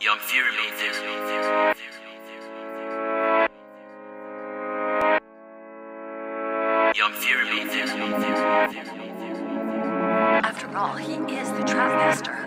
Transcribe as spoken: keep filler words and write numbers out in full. Young Fury made this. Young Fury made this. After all, he is the Trap Master.